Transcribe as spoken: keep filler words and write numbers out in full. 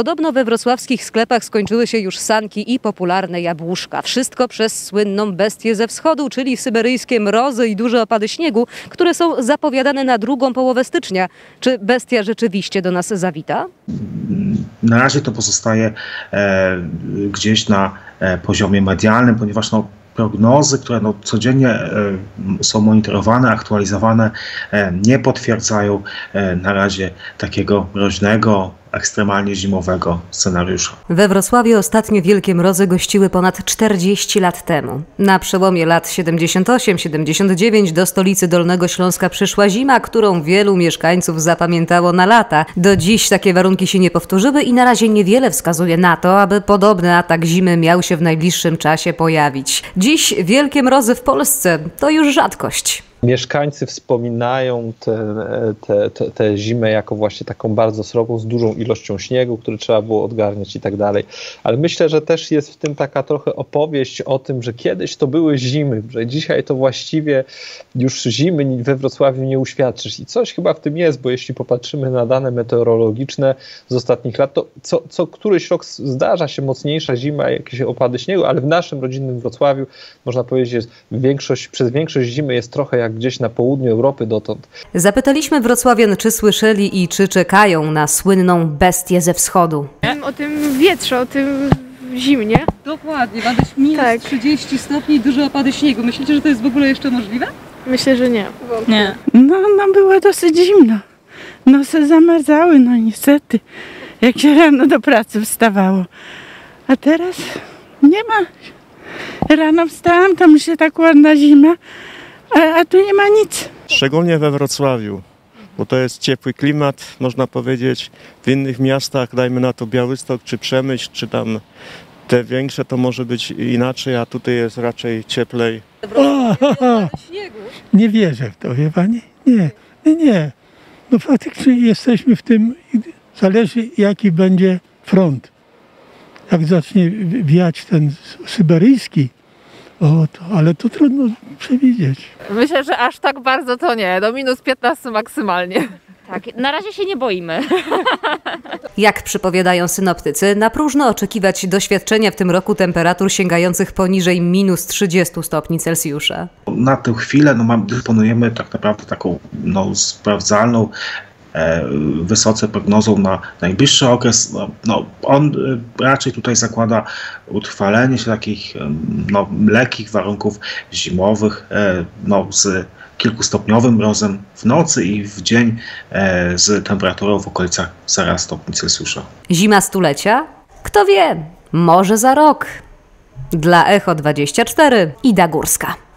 Podobno we wrocławskich sklepach skończyły się już sanki i popularne jabłuszka. Wszystko przez słynną bestię ze wschodu, czyli syberyjskie mrozy i duże opady śniegu, które są zapowiadane na drugą połowę stycznia. Czy bestia rzeczywiście do nas zawita? Na razie to pozostaje e, gdzieś na e, poziomie medialnym, ponieważ no, prognozy, które no, codziennie e, są monitorowane, aktualizowane, e, nie potwierdzają e, na razie takiego mroźnego, ekstremalnie zimowego scenariusza. We Wrocławiu ostatnie wielkie mrozy gościły ponad czterdzieści lat temu. Na przełomie lat siedemdziesiąt osiem siedemdziesiąt dziewięć do stolicy Dolnego Śląska przyszła zima, którą wielu mieszkańców zapamiętało na lata. Do dziś takie warunki się nie powtórzyły i na razie niewiele wskazuje na to, aby podobny atak zimy miał się w najbliższym czasie pojawić. Dziś wielkie mrozy w Polsce to już rzadkość. Mieszkańcy wspominają tę zimę jako właśnie taką bardzo srogą, z dużą ilością śniegu, który trzeba było odgarniać i tak dalej. Ale myślę, że też jest w tym taka trochę opowieść o tym, że kiedyś to były zimy, że dzisiaj to właściwie już zimy we Wrocławiu nie uświadczysz. I coś chyba w tym jest, bo jeśli popatrzymy na dane meteorologiczne z ostatnich lat, to co, co któryś rok zdarza się mocniejsza zima, jakieś opady śniegu, ale w naszym rodzinnym Wrocławiu można powiedzieć, że większość, przez większość zimy jest trochę jak gdzieś na południu Europy dotąd. Zapytaliśmy wrocławian, czy słyszeli i czy czekają na słynną bestię ze wschodu. O tym wietrze, o tym zimnie. Dokładnie, nawet minus tak. trzydzieści stopni i duże opady śniegu. Myślicie, że to jest w ogóle jeszcze możliwe? Myślę, że nie. nie. No, no było dosyć zimno. No se zamarzały, no niestety. Jak się rano do pracy wstawało. A teraz nie ma. Rano wstałam, tam się tak ładna zima. A, a tu nie ma nic. Szczególnie we Wrocławiu, bo to jest ciepły klimat, można powiedzieć. W innych miastach, dajmy na to Białystok czy Przemyśl, czy tam te większe, to może być inaczej, a tutaj jest raczej cieplej. O, nie wierzę w to, wie pani? Nie, nie, nie. No faktycznie jesteśmy w tym, zależy jaki będzie front. Jak zacznie wiać ten syberyjski, O, to, ale to trudno przewidzieć. Myślę, że aż tak bardzo to nie, do minus piętnastu maksymalnie. Tak, na razie się nie boimy. Jak przypowiadają synoptycy, na próżno oczekiwać doświadczenia w tym roku temperatur sięgających poniżej minus trzydziestu stopni Celsjusza. Na tę chwilę no, mam, dysponujemy tak naprawdę taką no, sprawdzalną, wysoce prognozą na najbliższy okres. No, no, on raczej tutaj zakłada utrwalenie się takich no, lekkich warunków zimowych no, z kilkustopniowym mrozem w nocy i w dzień z temperaturą w okolicach zera stopni Celsjusza. Zima stulecia? Kto wie, może za rok. Dla Echo dwadzieścia cztery Ida Górska.